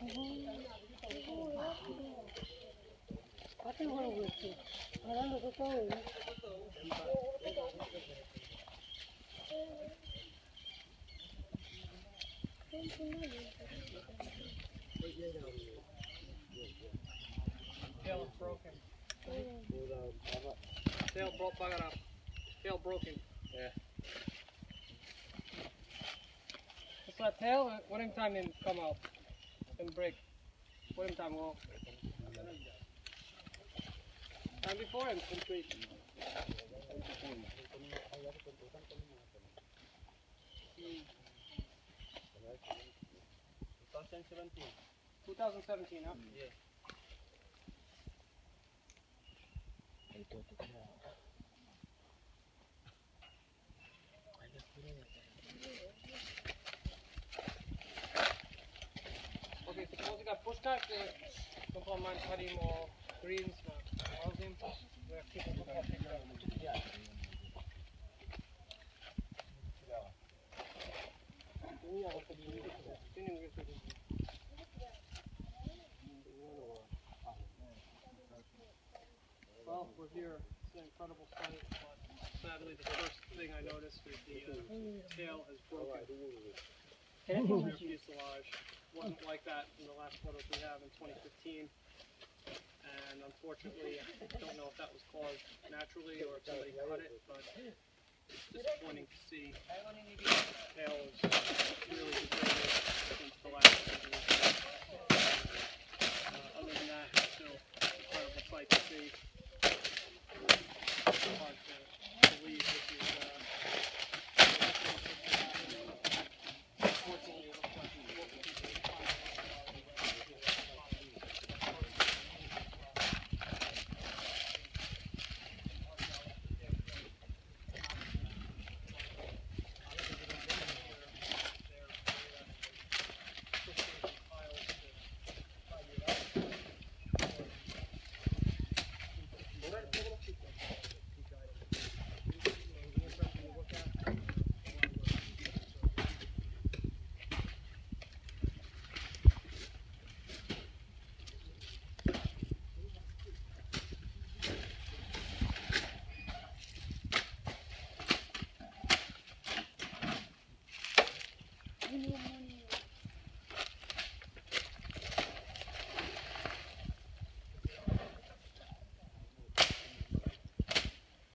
Tail is broken. Tail broken. Yeah. It's that tail, what in time it come out and break? What in time will? Time before him, complete. $2017, huh? Yeah. Okay, suppose you got pushed back there. Don't call mine cutting or greens or all them. We have people who can take them. Yeah. Well, we're here. It's an incredible sight, but sadly the first thing I noticed is the tail has broken. Rear fuselage wasn't like that in the last photos we have in 2015, and unfortunately I don't know if that was caused naturally or if somebody cut it, but it's disappointing to see the tail is really degraded since the last photo.